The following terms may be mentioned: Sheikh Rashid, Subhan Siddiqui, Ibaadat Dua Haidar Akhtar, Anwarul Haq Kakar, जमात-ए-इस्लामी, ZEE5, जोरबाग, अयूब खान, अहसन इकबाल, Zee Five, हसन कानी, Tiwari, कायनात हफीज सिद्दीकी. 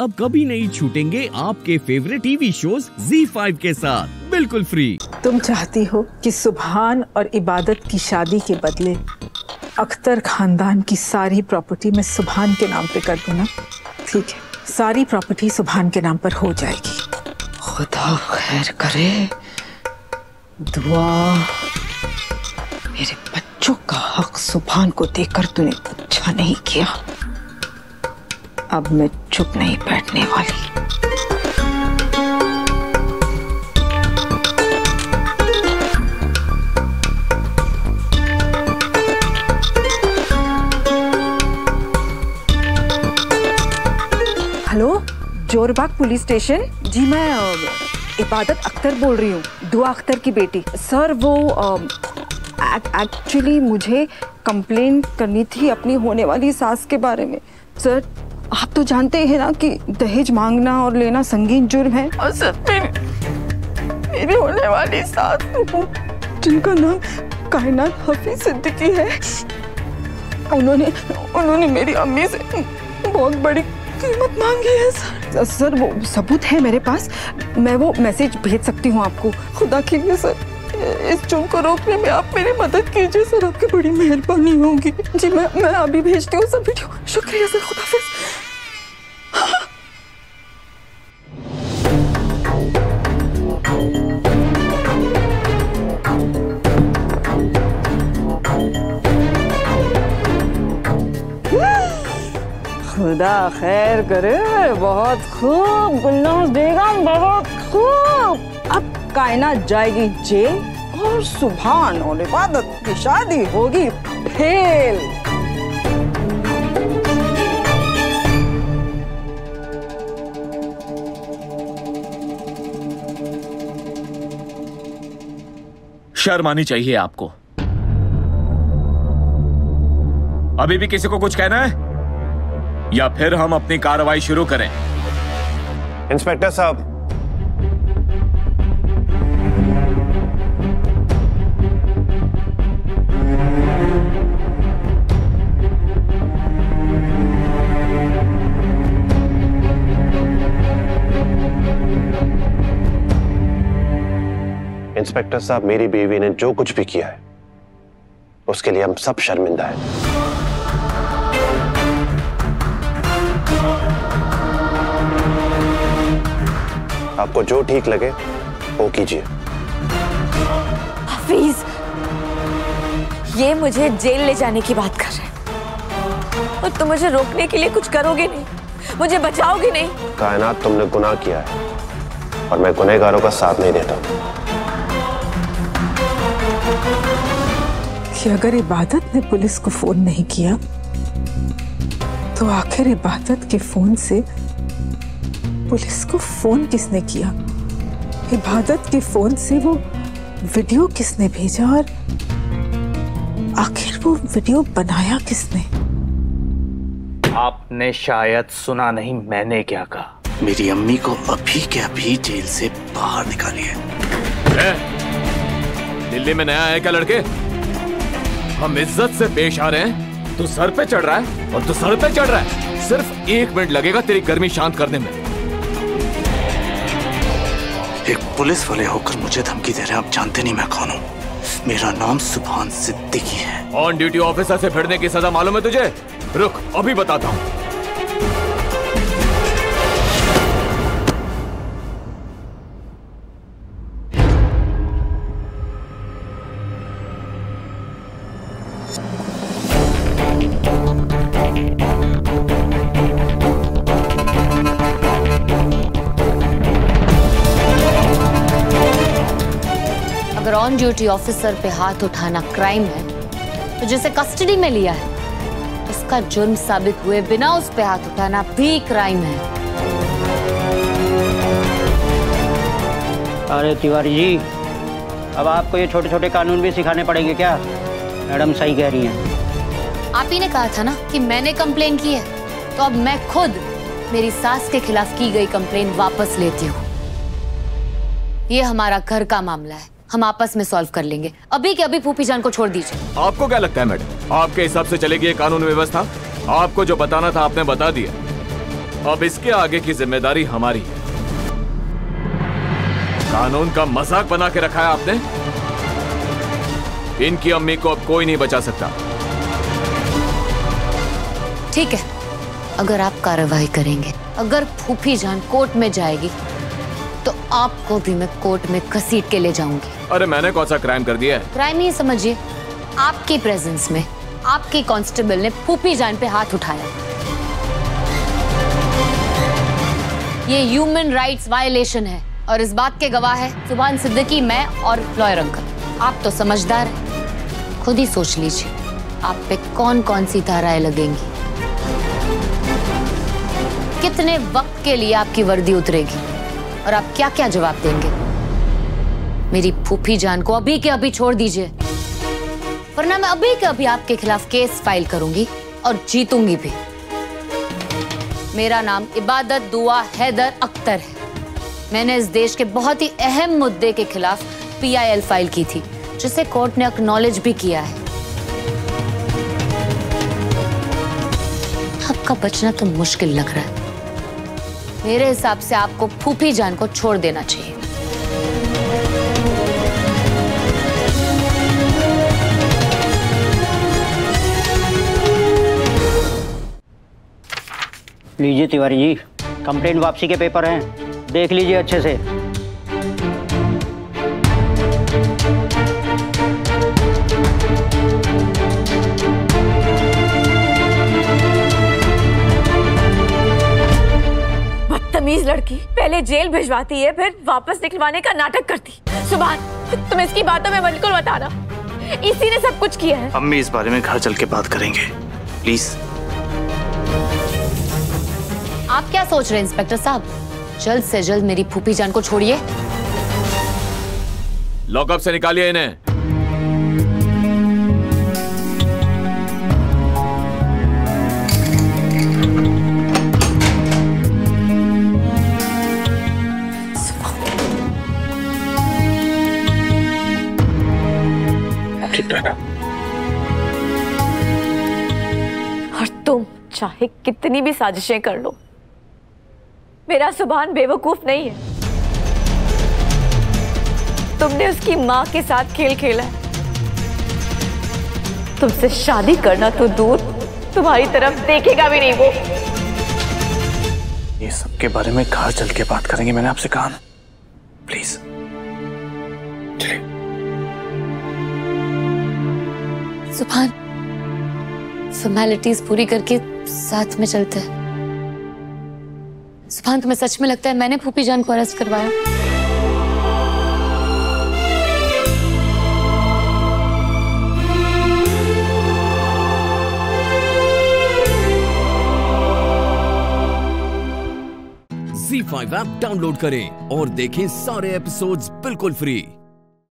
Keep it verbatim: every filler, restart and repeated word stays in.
अब कभी नहीं छूटेंगे आपके favourite TV shows Zee five के साथ बिल्कुल फ्री। तुम चाहती हो कि सुभान और इबादत की शादी के बदले अख्तर खानदान की सारी प्रॉपर्टी मैं सुभान के नाम पे कर दूं ना? ठीक है, सारी प्रॉपर्टी सुभान के नाम पर हो जाएगी। खुदा खैर करे, दुआ मेरे बच्चों का हक सुभान को देकर तूने अच्छा नहीं किया। अब मैं चुप नहीं बैठने वाली। Hello, जोरबाग police station. जी मैं इबादत अख्तर बोल रही हूँ, दुआ अख्तर की बेटी। सर वो एक्चुअली मुझे कंप्लेन करनी थी अपनी होने वाली सास के बारे में। सर आप तो जानते हैं ना कि दहेज मांगना और लेना संगीन जुर्म है। और सर मेरी मेरी होने वाली सास जिनका नाम कायनात हफीज सिद्दीकी है, उन्होंने उन्होंने मेरी अम्मी से बहुत बड़ी मत मांगी है सर। सर वो सबूत है मेरे पास, मैं वो मैसेज भेज सकती हूँ आपको। खुदा के लिए सर इस जुर्म को रोकने में आप मेरी मदद कीजिए सर, आपकी बड़ी मेहरबानी होगी। जी मैं मैं अभी भेजती हूँ सब वीडियो। शुक्रिया सर, खुदाफिज। खुदा खैर करे, बहुत खूब गुलनाज बेगम, बहुत खूब। अब कायनात जाएगी जेल और सुभान और इबादत की शादी होगी फेल। शर्म आनी चाहिए आपको। अभी भी किसी को कुछ कहना है या फिर हम अपनी कार्रवाई शुरू करें? इंस्पेक्टर साहब, इंस्पेक्टर साहब मेरी बीवी ने जो कुछ भी किया है उसके लिए हम सब शर्मिंदा हैं। आपको जो ठीक लगे वो कीजिए। हफीज, ये मुझे जेल ले जाने की बात कर रहे हैं और तुम मुझे रोकने के लिए कुछ करोगे नहीं, मुझे बचाओगे नहीं। कायनात, तुमने गुनाह किया है और मैं गुनहगारों का साथ नहीं देता हूं। कि अगर इबादत ने पुलिस को फोन नहीं किया तो आखिर इबादत के फोन से पुलिस को फोन किसने किया? इबादत के फोन से वो वीडियो किसने भेजा और आखिर वो वीडियो बनाया किसने? आपने शायद सुना नहीं मैंने क्या कहा। मेरी अम्मी को अभी के अभी जेल से बाहर निकाली है। दिल्ली में नया है क्या लड़के? हम इज्जत से पेश आ रहे हैं, तू सर पे चढ़ रहा है और तू सर पे चढ़ रहा है। सिर्फ एक मिनट लगेगा तेरी गर्मी शांत करने में। एक पुलिस वाले होकर मुझे धमकी दे रहे हैं। आप जानते नहीं मैं कौन हूँ। मेरा नाम सुभान सिद्दीकी है। ऑन ड्यूटी ऑफिसर से भिड़ने की सजा मालूम है तुझे? रुक, अभी बताता हूँ। ऑन ड्यूटी ऑफिसर पे हाथ उठाना क्राइम है तो जिसे कस्टडी में लिया है उसका जुर्म साबित हुए बिना उस पे हाथ उठाना भी क्राइम है। अरे तिवारी जी, अब आपको ये छोटे छोटे कानून भी सिखाने पड़ेंगे क्या? मैडम सही कह रही हैं। आप ही ने कहा था ना कि मैंने कंप्लेन की है, तो अब मैं खुद मेरी सास के खिलाफ की गई कंप्लेन वापस लेती हूँ। ये हमारा घर का मामला है, हम आपस में सॉल्व कर लेंगे। अभी के अभी फूफी जान को छोड़ दीजिए। आपको क्या लगता है मैडम, आपके हिसाब से चलेगी ये कानून व्यवस्था? आपको जो बताना था आपने बता दिया। अब इसके आगे की जिम्मेदारी हमारी है। कानून का मजाक बना के रखा है आपने। इनकी अम्मी को अब कोई नहीं बचा सकता। ठीक है, अगर आप कार्रवाई करेंगे, अगर फूफी जान कोर्ट में जाएगी तो आपको भी मैं कोर्ट में घसीट के ले जाऊंगी। अरे मैंने कौन सा क्राइम कर दिया है? क्राइम ही समझिए, आपकी प्रेजेंस में आपकी कांस्टेबल ने फूफी जान पे हाथ उठाया, ये ह्यूमन राइट्स वायलेशन है और इस बात के गवाह है सुभान सिद्दीकी, मैं और लॉयर अंकल। आप तो समझदार हैं, खुद ही सोच लीजिए आप पे कौन कौन सी धाराएं लगेंगी, कितने वक्त के लिए आपकी वर्दी उतरेगी और आप क्या क्या जवाब देंगे। मेरी फूफी जान को अभी के अभी छोड़ दीजिए, वरना मैं अभी के अभी आपके खिलाफ केस फाइल करूंगी और जीतूंगी भी। मेरा नाम इबादत दुआ हैदर अख्तर है। मैंने इस देश के बहुत ही अहम मुद्दे के खिलाफ पी आई एल फाइल की थी, जिसे कोर्ट ने एक्नॉलेज भी किया है। आपका बचना तो मुश्किल लग रहा है। मेरे हिसाब से आपको फूफी जान को छोड़ देना चाहिए। लीजिए तिवारी जी, कंप्लेंट वापसी के पेपर हैं, देख लीजिए अच्छे से। बदतमीज लड़की, पहले जेल भिजवाती है फिर वापस निकलवाने का नाटक करती। सुभान, तुम इसकी बातों में बिल्कुल मत आना, इसी ने सब कुछ किया है। अम्मी, इस बारे में घर चल के बात करेंगे प्लीज। आप क्या सोच रहे हैं इंस्पेक्टर साहब? जल्द से जल्द मेरी फूफी जान को छोड़िए। लॉकअप से निकालिए इन्हें। और तुम चाहे कितनी भी साजिशें कर लो, मेरा सुभान बेवकूफ नहीं है। तुमने उसकी माँ के साथ खेल खेला है। तुमसे शादी करना तो दूर, तुम्हारी तरफ देखेगा भी नहीं वो। ये सब के बारे में घर चल के बात करेंगे, मैंने आपसे कहा ना। प्लीज चलिए। सुभान, फॉर्मेलिटीज पूरी करके साथ में चलते हैं। सुभान, तुम्हें सच में लगता है मैंने फूफी जान को अरेस्ट करवाया? ज़ी फाइव ऐप डाउनलोड करें और देखें सारे एपिसोड्स बिल्कुल फ्री।